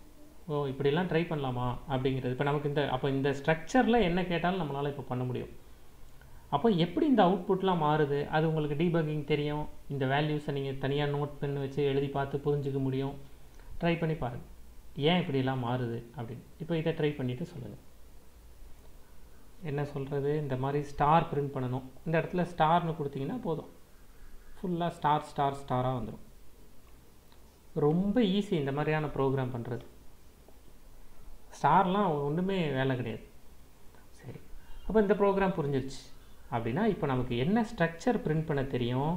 ஓ, இப்படிலாம் ட்ரை பண்ணலாமா அப்படிங்கிறது இப்போ நமக்கு இந்த. அப்போ இந்த ஸ்ட்ரக்சரில் என்ன கேட்டாலும் நம்மளால் இப்போ பண்ண முடியும். அப்போ எப்படி இந்த அவுட்புட்லாம் மாறுது அது உங்களுக்கு டீபக்கிங் தெரியும். இந்த வேல்யூஸை நீங்கள் தனியாக நோட் பண்ணி வச்சு எழுதி பார்த்து புரிஞ்சிக்க முடியும். ட்ரை பண்ணி பாருங்கள் ஏன் இப்படிலாம் மாறுது அப்படின்னு. இப்போ இதை ட்ரை பண்ணிவிட்டு சொல்லுங்கள் என்ன சொல்கிறது. இந்த மாதிரி ஸ்டார் பிரிண்ட் பண்ணணும். இந்த இடத்துல ஸ்டார்னு கொடுத்தீங்கன்னா போதும், ஃபுல்லாக ஸ்டார் ஸ்டார் ஸ்டாராக வந்துடும். ரொம்ப ஈஸி இந்த மாதிரியான ப்ரோக்ராம் பண்ணுறது. ஸ்டார்லாம் ஒன்றுமே வேலை கிடையாது. சரி, அப்போ இந்த ப்ரோக்ராம் புரிஞ்சிருச்சு அப்படின்னா இப்போ நமக்கு என்ன ஸ்ட்ரக்சர் பிரிண்ட் பண்ண தெரியும்.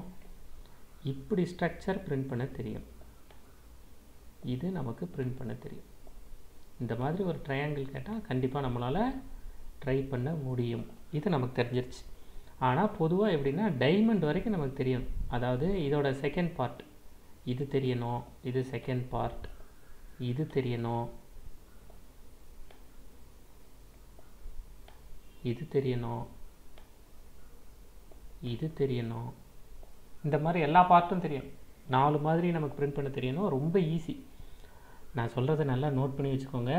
இப்படி ஸ்ட்ரக்சர் பிரிண்ட் பண்ண தெரியும். இது நமக்கு பிரிண்ட் பண்ண தெரியும். இந்த மாதிரி ஒரு ட்ரையாங்கிள் கேட்டால் கண்டிப்பாக நம்மளால் ட்ரை பண்ண முடியும். இது நமக்கு தெரிஞ்சிருச்சு. ஆனால் பொதுவாக எப்படின்னா டைமண்ட் வரைக்கும் நமக்கு தெரியும். அதாவது இதோட செகண்ட் பார்ட் இது தெரியணும், இது செகண்ட் பார்ட் இது தெரியணும், இது தெரியணும், இது தெரியணும், இந்த மாதிரி எல்லா பார்ட்டும் தெரியும். நாலு மாதிரி நமக்கு பிரிண்ட் பண்ண தெரியணும். ரொம்ப ஈஸி. நான் சொல்கிறத நல்லா நோட் பண்ணி வச்சுக்கோங்க.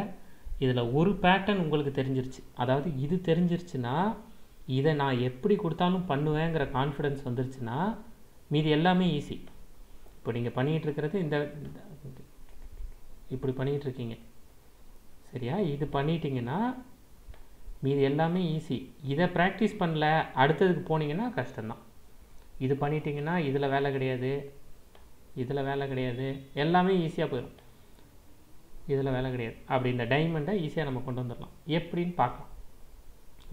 இதில் ஒரு பேட்டர்ன் உங்களுக்கு தெரிஞ்சிருச்சு. அதாவது இது தெரிஞ்சிருச்சுன்னா இதை நான் எப்படி கொடுத்தாலும் பண்ணுவேங்கிற கான்ஃபிடென்ஸ் வந்துருச்சுன்னா மீதி எல்லாமே ஈஸி. இப்போ நீங்கள் பண்ணிகிட்ருக்கிறது இந்த இப்படி பண்ணிகிட்ருக்கீங்க சரியா, இது பண்ணிட்டீங்கன்னா மீது எல்லாமே ஈஸி. இதை ப்ராக்டிஸ் பண்ணல அடுத்ததுக்கு போனீங்கன்னா கஷ்டம்தான். இது பண்ணிட்டீங்கன்னா இதில் வேலை கிடையாது, இதில் வேலை கிடையாது, எல்லாமே ஈஸியாக போயிடும். இதில் வேலை கிடையாது. அப்படி இந்த டைமண்டை ஈஸியாக நம்ம கொண்டு வந்துடலாம். எப்படின்னு பார்க்கலாம்.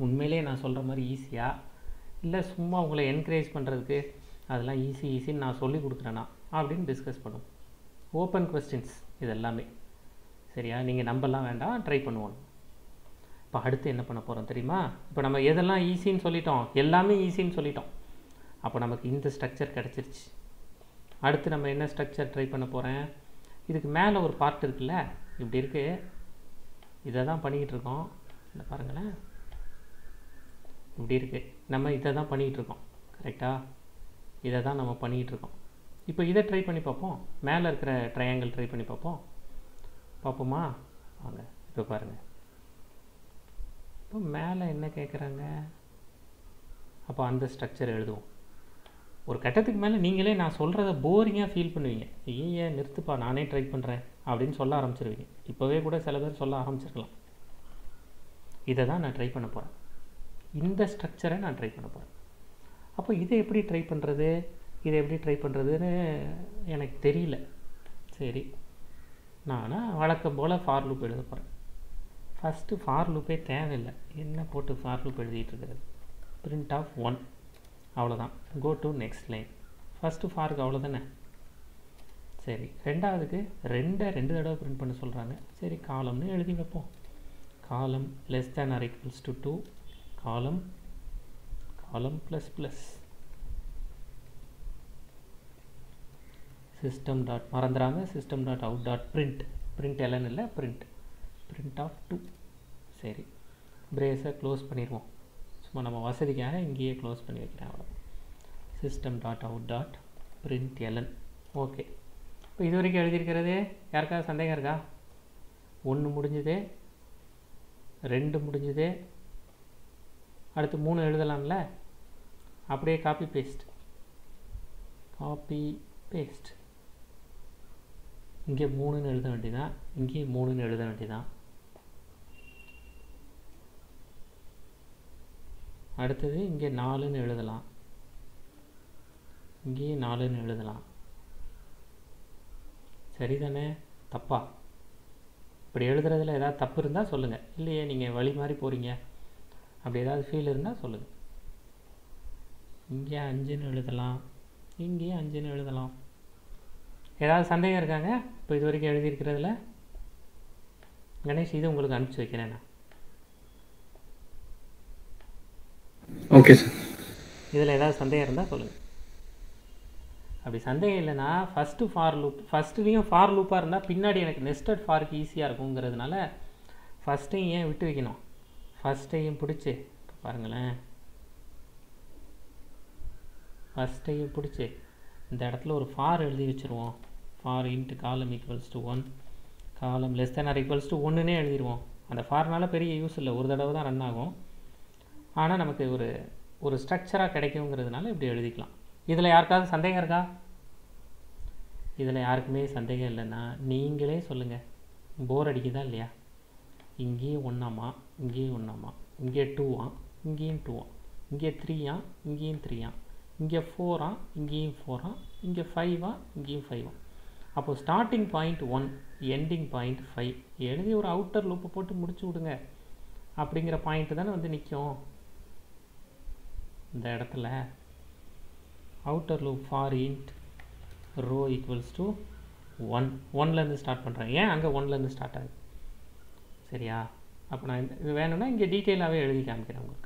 உண்மையிலே நான் சொல்கிற மாதிரி ஈஸியாக இல்லை சும்மா உங்களை என்கரேஜ் பண்ணுறதுக்கு அதெல்லாம் ஈஸி ஈஸின்னு நான் சொல்லி கொடுக்குறேன்னா அப்படின்னு டிஸ்கஸ் பண்ணுவோம். ஓப்பன் கொஸ்டின்ஸ் இது எல்லாமே சரியா. நீங்கள் நம்பலாம் வேண்டாம், ட்ரை பண்ணுவோம். இப்போ அடுத்து என்ன பண்ண போகிறோம் தெரியுமா. இப்போ நம்ம எதெல்லாம் ஈஸின்னு சொல்லிட்டோம், எல்லாமே ஈஸின்னு சொல்லிட்டோம். அப்போ நமக்கு இந்த ஸ்ட்ரக்சர் கிடச்சிருச்சு. அடுத்து நம்ம என்ன ஸ்ட்ரக்சர் ட்ரை பண்ண போகிறேன். இதுக்கு மேலே ஒரு பார்ட் இருக்குல்ல, இப்படி இருக்குது, இதை தான் பண்ணிக்கிட்டு இருக்கோம். இந்த பாருங்களேன் இப்படி இருக்குது, நம்ம இதை தான் பண்ணிக்கிட்டு இருக்கோம் கரெக்டாக, இதை தான் நம்ம பண்ணிக்கிட்டு இருக்கோம். இப்போ இதை ட்ரை பண்ணி பார்ப்போம். மேலே இருக்கிற ட்ரையாங்கிள் ட்ரை பண்ணி பார்ப்போம். பார்ப்போமா வாங்க. இப்போ பாருங்கள் இப்போ மேலே என்ன கேட்குறாங்க. அப்போ அந்த ஸ்ட்ரக்சர் எழுதுவோம். ஒரு கட்டத்துக்கு மேலே நீங்களே நான் சொல்கிறத போரிங்காக ஃபீல் பண்ணுவீங்க. ஏன் நிறுத்துப்பா நானே ட்ரை பண்ணுறேன் அப்படின்னு சொல்ல ஆரம்பிச்சிருவீங்க. இப்போவே கூட சில பேர் சொல்ல ஆரம்பிச்சிருக்கலாம். இதை தான் நான் ட்ரை பண்ண போகிறேன், இந்த ஸ்ட்ரக்சரை நான் ட்ரை பண்ண போகிறேன். அப்போ இதை எப்படி ட்ரை பண்ணுறது, இதை எப்படி ட்ரை பண்ணுறதுன்னு எனக்கு தெரியல. சரி, நான் வழக்கம் போல் ஃபார் லூப் எழுத போகிறேன். ஃபஸ்ட்டு ஃபார் லூப்பே தேவையில்லை, என்ன போட்டு ஃபார் லூப் எழுதிட்டு இருக்கிறது. பிரிண்ட் ஆஃப் ஒன் அவ்வளோதான். Go to next line. First ஃபாருக்கு அவ்வளோதானே. சரி, ரெண்டாவதுக்கு ரெண்டை ரெண்டு தடவை பிரிண்ட் பண்ண சொல்கிறாங்க. சரி, காலம்னு எழுதி வைப்போம். Column less than or equals to two, column column plus plus system dot மறந்துடாங்க system dot out dot print print எல்லாம் இல்லை பிரிண்ட் print of two. சரி, brace-ஐ close பண்ணிடுவோம். சும்மா நம்ம வசதிக்காக இங்கேயே க்ளோஸ் பண்ணி வைக்கிறேன். அவ்வளோ system dot out dot print LN. Okay, இப்போ இது வரைக்கும் எழுதியிருக்கிறது யாருக்காவது சந்தேகம் இருக்கா? ஒன்று முடிஞ்சது, ரெண்டு முடிஞ்சது, அடுத்து மூணு எழுதலாம்ல. அப்படியே காப்பி பேஸ்ட் காப்பி பேஸ்ட் இங்கே மூணுன்னு எழுத வேண்டியதான், இங்கே மூணுன்னு எழுத வேண்டியதான். அடுத்தது இங்கே நாலுன்னு எழுதலாம், இங்கேயே நாலுன்னு எழுதலாம். சரிதானே? தப்பா? இப்படி எழுதுறதுல ஏதாவது தப்பு இருந்தால் சொல்லுங்கள். இல்லையே நீங்கள் வழி மாதிரி போகிறீங்க, அப்படி ஏதாவது ஃபீல் இருந்தால் சொல்லுங்கள். இங்கே அஞ்சுன்னு எழுதலாம், இங்கேயே அஞ்சுன்னு எழுதலாம். ஏதாவது சந்தேகம் இருக்காங்க? இப்போ இது வரைக்கும் எழுதியிருக்கிறதுல கணேஷ் இது உங்களுக்கு அனுப்பிச்சி வைக்கிறேன் நான். Okay sir. இதில் ஏதாவது சந்தேகம் இருந்தால் சொல்லுங்கள். அப்படி சந்தேகம் இல்லைன்னா ஃபஸ்ட்டு ஃபார் லூப் ஃபஸ்ட்டுலேயும் ஃபார் லூப்பாக இருந்தால் பின்னாடி எனக்கு நெஸ்டட் ஃபாருக்கு ஈஸியாக இருக்குங்கிறதுனால ஃபஸ்ட்டையும் ஏன் விட்டு வைக்கணும், ஃபஸ்ட்டையும் பிடிச்சி பாருங்களேன். ஃபஸ்ட்டையும் பிடிச்சி இந்த இடத்துல ஒரு ஃபார் எழுதி வச்சுருவோம். For int column equals to one, column less than or equals to ஒன்றுனே எழுதிடுவோம். அந்த ஃபார்னால் பெரிய யூஸ் இல்லை, ஒரு தடவை தான் ரன் ஆகும். ஆனால் நமக்கு ஒரு ஒரு ஸ்ட்ரக்சரா கிடைக்கும்ங்கிறதுனால இப்படி எழுதிக்கலாம். இதிலே யாருக்காவது சந்தேகம் இருக்கா? இதிலே யாருக்குமே சந்தேகம் இல்லைனா நீங்களே சொல்லுங்க. போர் அடிக்குதா இல்லையா? இங்கே ஒன்னாமா, இங்கே ஒன்னாமா, இங்கே டூவா, இங்கேயும் டூவா, இங்கே த்ரீயா, இங்கேயும் த்ரீயா, இங்கே ஃபோரா, இங்கேயும் ஃபோரா, இங்கே ஃபைவா, இங்கேயும் ஃபைவா. அப்போ starting point one, ending point five எழுதி ஒரு அவுட்டர் லூப்பை போட்டு முடிச்சு விடுங்க. அப்படிங்கிற பாயிண்ட்டு தானே வந்து நிற்கும் இந்த இடத்துல. Outer loop for int row equals to one, ஒன்லேருந்து ஸ்டார்ட் பண்ணுறேன். ஏன் அங்கே ஒன்லேருந்து ஸ்டார்ட் ஆகுது? சரியா? அப்போ நான் இது வேணும்னா இங்கே டீட்டெயிலாகவே எழுதி காமிக்கிறேன் உங்களுக்கு.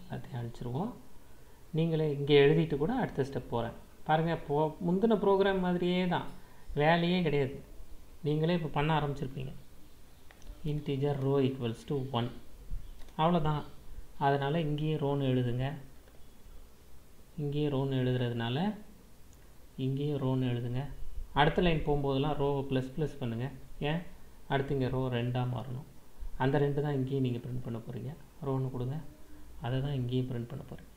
எல்லாத்தையும் அழிச்சிருவோம். நீங்களே இங்கே எழுதிட்டு கூட அடுத்த ஸ்டெப் போகிறேன் பாருங்கள். போ முந்தின ப்ரோக்ராம் மாதிரியே தான், வேலையே கிடையாது, நீங்களே இப்போ பண்ண ஆரம்பிச்சிருப்பீங்க. Integer row equals to one, அவ்வளோதான். அதனால் இங்கேயே ரோன்னு எழுதுங்க, இங்கேயே ரோன்னு எழுதுறதுனால இங்கேயே ரோன்னு எழுதுங்க. அடுத்த லைன் போகும்போதெல்லாம் ரோவை ப்ளஸ் ப்ளஸ் பண்ணுங்கள். ஏன்? அடுத்து இங்கே ரோ ரெண்டாக மாறணும். அந்த ரெண்டு தான் இங்கேயும் நீங்கள் பிரிண்ட் பண்ண போகிறீங்க. ரோன்னு கொடுங்க, அதை தான் இங்கேயும் பிரிண்ட் பண்ண போகிறீங்க.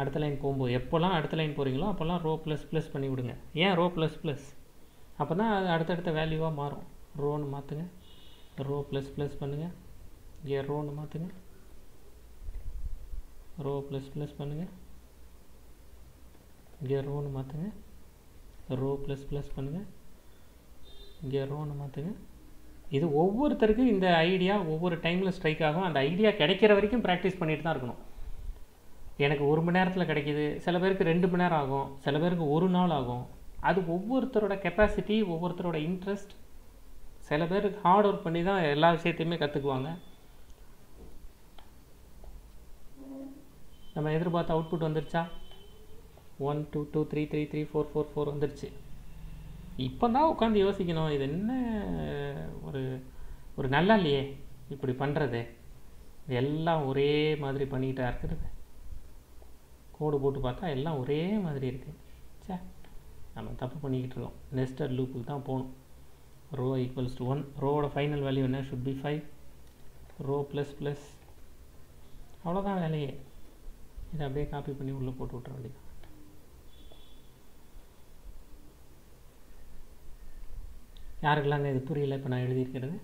அடுத்த லைன் போகும்போது எப்போல்லாம் அடுத்த லைன் போகிறீங்களோ அப்போல்லாம் ரோ ப்ளஸ் ப்ளஸ் பண்ணி விடுங்க. ஏன் ரோ ப்ளஸ் ப்ளஸ்? அப்போ தான் அது அடுத்தடுத்த வேல்யூவாக மாறும். ரோன்னு மாற்றுங்க, ரோ ப்ளஸ் ப்ளஸ் பண்ணுங்கள், இங்கே ரோன்னு மாற்றுங்க, ரோ ப்ளஸ் ப்ளஸ் பண்ணுங்கள், இங்கே ரோன்னு மாற்றுங்க, ரோ ப்ளஸ் ப்ளஸ் பண்ணுங்கள், இங்கே ரோன்னு மாற்றுங்க. இது ஒவ்வொருத்தருக்கும் இந்த ஐடியா ஒவ்வொரு டைமில் ஸ்ட்ரைக் ஆகும். அந்த ஐடியா கிடைக்கிற வரைக்கும் ப்ராக்டிஸ் பண்ணிட்டு தான் இருக்கணும். எனக்கு ஒரு மணி நேரத்தில் கிடைக்கிது, சில பேருக்கு ரெண்டு மணி நேரம் ஆகும், சில பேருக்கு ஒரு நாள் ஆகும். அது ஒவ்வொருத்தரோட கெப்பாசிட்டி, ஒவ்வொருத்தரோட இன்ட்ரெஸ்ட். சில பேருக்கு ஹார்ட் ஒர்க் பண்ணி தான் எல்லா விஷயத்தையுமே கற்றுக்குவாங்க. நம்ம எதிர்பார்த்த அவுட்புட் வந்துருச்சா? One two two three three three four four four வந்துருச்சு. இப்போ தான் உட்காந்து யோசிக்கணும், இது என்ன ஒரு ஒரு நல்லா இல்லையே இப்படி பண்ணுறது, எல்லாம் ஒரே மாதிரி பண்ணிக்கிட்டா இருக்கிறது. கோடு போட்டு பார்த்தா எல்லாம் ஒரே மாதிரி இருக்குது. சே, நம்ம தப்பு பண்ணிக்கிட்டு இருக்கோம். நெஸ்டட் லூப்புக்கு தான் போகணும். ரோ ஈக்குவல்ஸ் டு ஒன், ரோவோட ஃபைனல் வேல்யூ என்ன should be five, row plus plus, அவ்வளோதான் வேலையே. இதை அப்படியே காப்பி பண்ணி உள்ளே போட்டு விட்ற வேண்டியது. யாருக்கெல்லாங்க இது புரியல இப்போ நான் எழுதியிருக்கிறது?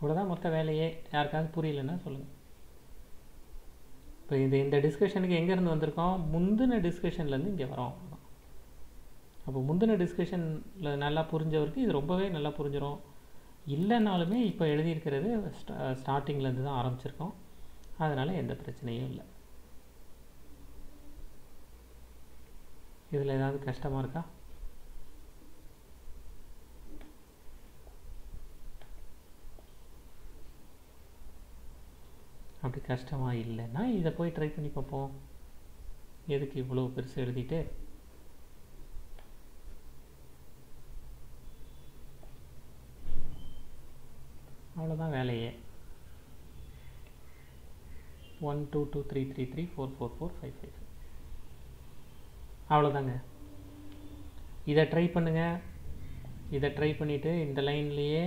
இவ்வளோதான் மொத்த வேலையே. யாருக்காவது புரியலன்னா சொல்லுங்கள். இப்போ இது இந்த டிஸ்கஷனுக்கு எங்கேருந்து வந்திருக்கோம்? முந்தின டிஸ்கஷன்லேருந்து இங்கே வரோம். அப்போ முந்தின டிஸ்கஷனில் நல்லா புரிஞ்சவருக்கு இது ரொம்பவே நல்லா புரிஞ்சிடும். இல்லைனாலுமே இப்போ எழுதியிருக்கிறது ஸ்டார்டிங்லேருந்து தான் ஆரம்பிச்சிருக்கோம், அதனால் எந்த பிரச்சனையும் இல்லை. இதில் ஏதாவது கஷ்டமாக இருக்கா? அப்படி கஷ்டமாக இல்லைன்னா இதை போய் ட்ரை பண்ணி பார்ப்போம். எதுக்கு இவ்வளோ பெருசு எழுதிட்டு? அவ்வளோதான் வேலையே. One two two three three three four four four five five, அவ்வளோதாங்க. இதை ட்ரை பண்ணுங்கள். இதை ட்ரை பண்ணிவிட்டு இந்த லைன்லேயே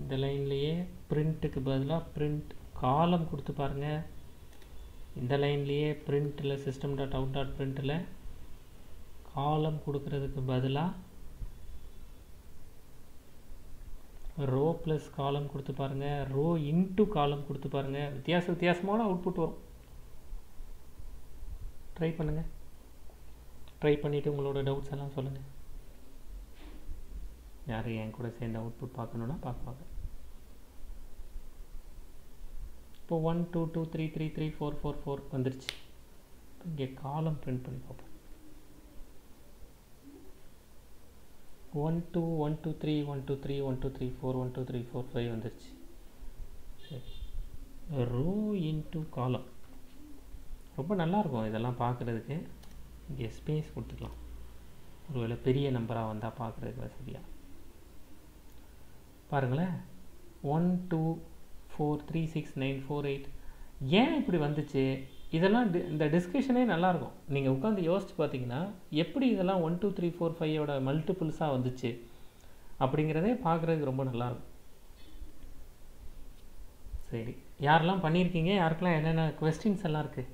இந்த லைன்லேயே பிரிண்ட்டுக்கு பதிலாக பிரிண்ட் காலம் கொடுத்து பாருங்கள். இந்த லைன்லேயே println system dot out dot println காலம் கொடுக்கறதுக்கு பதிலாக ரோ ப்ளஸ் காலம் கொடுத்து பாருங்கள், ரோ இன்ட்டு காலம் கொடுத்து பாருங்கள். வித்தியாச வித்தியாசமான அவுட்புட் வரும். ட்ரை பண்ணுங்கள். ட்ரை பண்ணிவிட்டு உங்களோட டவுட்ஸ் எல்லாம் சொல்லுங்கள். யாரும் என் கூட சேர்ந்து அவுட்புட் பார்க்கணுன்னா பார்ப்பாங்க. இப்போ one two two three three three four four four வந்துருச்சு. இங்கே காலம் பிரிண்ட் பண்ணி பார்ப்போம். One two one two three one two three one two three four one two three four five வந்துருச்சு. சரி, ரோ இன்ட்டு காலம் ரொம்ப நல்லாயிருக்கும் இதெல்லாம் பார்க்குறதுக்கு. இங்கே ஸ்பேஸ் கொடுத்துக்கலாம், ஒருவேளை பெரிய நம்பராக வந்தால் பார்க்குறதுக்கு வசதியாக. பாருங்களேன், one two four three six nine four eight. ஏன் இப்படி வந்துச்சு? இதெல்லாம் இந்த டிஸ்கஷனே நல்லா இருக்கும். நீங்க உட்கார்ந்து யோசிச்சு பாத்தீங்கன்னா எப்படி இதெல்லாம் one two three four five ஓட மல்டிபிள்ஸா வந்துச்சு அப்படிங்கறதே பார்க்கிறதுக்கு ரொம்ப நல்லா இருக்கும். சரி, யாரெல்லாம் பண்ணிருக்கீங்க, யாருக்கெல்லாம் என்னென்ன क्वेश्चंस எல்லாம் இருக்கு?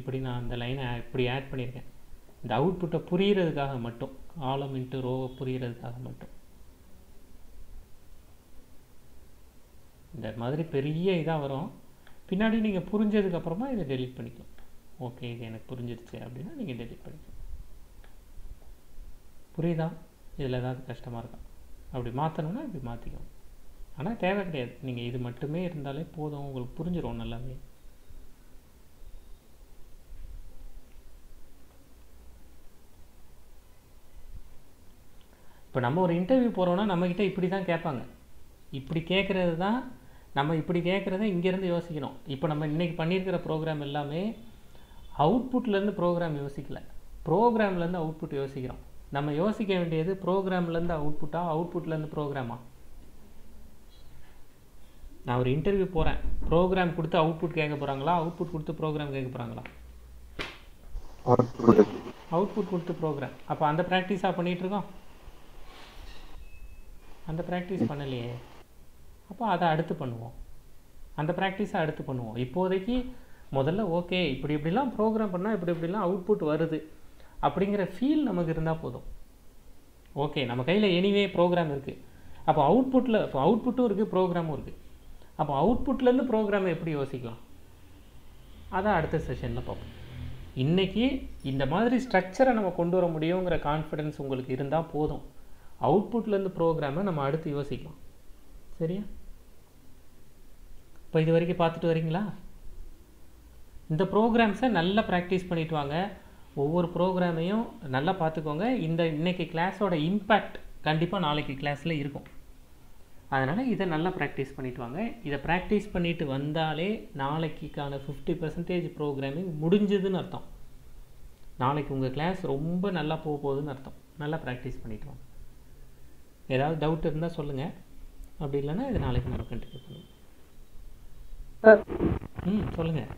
இப்படி நான் அந்த லைனை இப்படி ஆட் பண்ணிருக்கேன். இந்த அவுட்புட்டை புரியறதுக்காக மட்டும், காலம் இன்டு ரோ புரியறதுக்காக மட்டும் இந்த மாதிரி பெரிய இதாக வரும். பின்னாடி நீங்கள் புரிஞ்சதுக்கப்புறமா இதை டெலிட் பண்ணிக்கலாம். ஓகே, இது எனக்கு புரிஞ்சிருச்சு அப்படின்னா நீங்கள் டெலிட் பண்ணிக்கலாம். புரியுதா? இதில் ஏதாவது கஷ்டமாக இருக்கும் அப்படி மாற்றணும்னா இப்படி மாற்றிக்கணும். ஆனால் தேவை கிடையாது, நீங்கள் இது மட்டுமே இருந்தாலே போதும், உங்களுக்கு புரிஞ்சிடும் நல்லாவே. இப்போ நம்ம ஒரு இன்டர்வியூ போகிறோன்னா நம்மக்கிட்ட இப்படி தான் கேட்பாங்க. இப்படி கேட்குறது தான் நம்ம இப்படி கேட்குறத இங்கேருந்து யோசிக்கணும். இப்போ நம்ம இன்றைக்கி பண்ணியிருக்கிற ப்ரோக்ராம் எல்லாமே அவுட்புட்லேருந்து ப்ரோக்ராம் யோசிக்கலை, ப்ரோக்ராம்லேருந்து அவுட்புட் யோசிக்கிறோம். நம்ம யோசிக்க வேண்டியது ப்ரோக்ராம்லேருந்து அவுட்புட்டா, அவுட்புட்லேருந்து ப்ரோக்ராமா? நான் ஒரு இன்டர்வியூ போகிறேன், ப்ரோக்ராம் கொடுத்து அவுட்புட் கேட்க போகிறாங்களா, அவுட்புட் கொடுத்து ப்ரோக்ராம் கேட்க போகிறாங்களா? அவுட்புட் கொடுத்து ப்ரோக்ராம். அப்போ அந்த ப்ராக்டிஸாக பண்ணிகிட்ருக்கோம், அந்த ப்ராக்டிஸ் பண்ணலையே. அப்போ அதை அடுத்து பண்ணுவோம், அந்த ப்ராக்டிஸை அடுத்து பண்ணுவோம். இப்போதைக்கு முதல்ல ஓகே இப்படி இப்படிலாம் ப்ரோக்ராம் பண்ணால் இப்படி இப்படிலாம் அவுட்புட் வருது அப்படிங்கிற ஃபீல் நமக்கு இருந்தால் போதும். ஓகே, நம்ம கையில் எனிவே ப்ரோக்ராம் இருக்குது. அப்போ அவுட்புட்டில் இப்போ அவுட்புட்டும் இருக்குது, ப்ரோக்ராமும் இருக்குது. அப்போ அவுட்புட்லேருந்து ப்ரோக்ராமை எப்படி யோசிக்கலாம் அதை அடுத்த செஷனில் பார்ப்போம். இன்றைக்கி இந்த மாதிரி ஸ்ட்ரக்சரை நம்ம கொண்டு வர முடியுங்கிற கான்ஃபிடென்ஸ் உங்களுக்கு இருந்தால் போதும். அவுட்புட்லேருந்து ப்ரோக்ராமை நம்ம அடுத்து யோசிக்கலாம். சரியா? இப்போ இது வரைக்கும் பார்த்துட்டு வரீங்களா? இந்த ப்ரோக்ராம்ஸை நல்லா ப்ராக்டிஸ் பண்ணிட்டு வாங்க. ஒவ்வொரு ப்ரோக்ராமையும் நல்லா பார்த்துக்கோங்க. இந்த இன்றைக்கி கிளாஸோட இம்பேக்ட் கண்டிப்பாக நாளைக்கு கிளாஸில் இருக்கும். அதனால் இதை நல்லா ப்ராக்டிஸ் பண்ணிட்டு வாங்க. இதை ப்ராக்டிஸ் பண்ணிட்டு வந்தாலே நாளைக்கான ஃபிஃப்டி பர்சன்டேஜ் ப்ரோக்ராமிங் முடிஞ்சதுன்னு அர்த்தம். நாளைக்கு உங்கள் கிளாஸ் ரொம்ப நல்லா போக போகுதுன்னு அர்த்தம். நல்லா ப்ராக்டிஸ் பண்ணிட்டு வாங்க. ஏதாவது டவுட் இருந்தால் சொல்லுங்கள், அப்படி இல்லைன்னா இது நாளைக்கு நம்ம கண்டினியூ பண்ணுவோம். சார் ம் சொல்லுங்கள்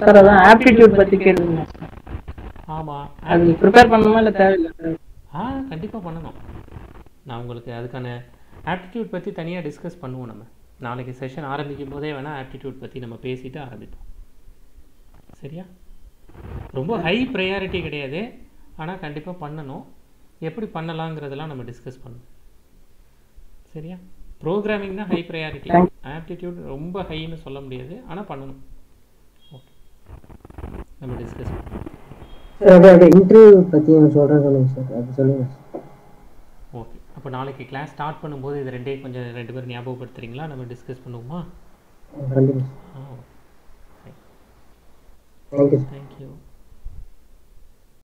சார். அதான் ஆப்டிடியூட் பற்றி கேளுங்க. ஆமாம், அது ப்ரிப்பேர் பண்ணணுமா இல்லை தேவையில்லை சார்? ஆ, கண்டிப்பாக பண்ணணும். நான் உங்களுக்கு அதுக்கான ஆப்டிடியூட் பற்றி தனியாக டிஸ்கஸ் பண்ணுவோம். நம்ம நாளைக்கு செஷன் ஆரம்பிக்கும் போதே வேணால் ஆப்டிடியூட் பற்றி நம்ம பேசிவிட்டு ஆரம்பிப்போம். சரியா? ரொம்ப ஹை ப்ரையாரிட்டி கிடையாது, ஆனால் கண்டிப்பாக பண்ணணும். எப்படி பண்ணலாங்கிறதெல்லாம் நம்ம டிஸ்கஸ் பண்ணுவோம். சரியா? ப்ரோக்ராமிங் தான் ஹை ப்ரையாரிட்டி, ஆப்டிடியூட் ரொம்ப ஹைன்னு சொல்ல முடியாது, ஆனால் பண்ணணும். ஓகே, நம்ம டிஸ்கஸ் பண்ணுவோம். இன்டர்வியூ பற்றி சொல்கிறேன், சொல்லுங்கள் சார். அது சொல்லுங்கள். ஓகே, அப்போ நாளைக்கு கிளாஸ் ஸ்டார்ட் பண்ணும்போது இது ரெண்டே கொஞ்சம் ரெண்டு பேரும் ஞாபகப்படுத்துறீங்களா? நம்ம டிஸ்கஸ் பண்ணுவோமா? Thank you thank you.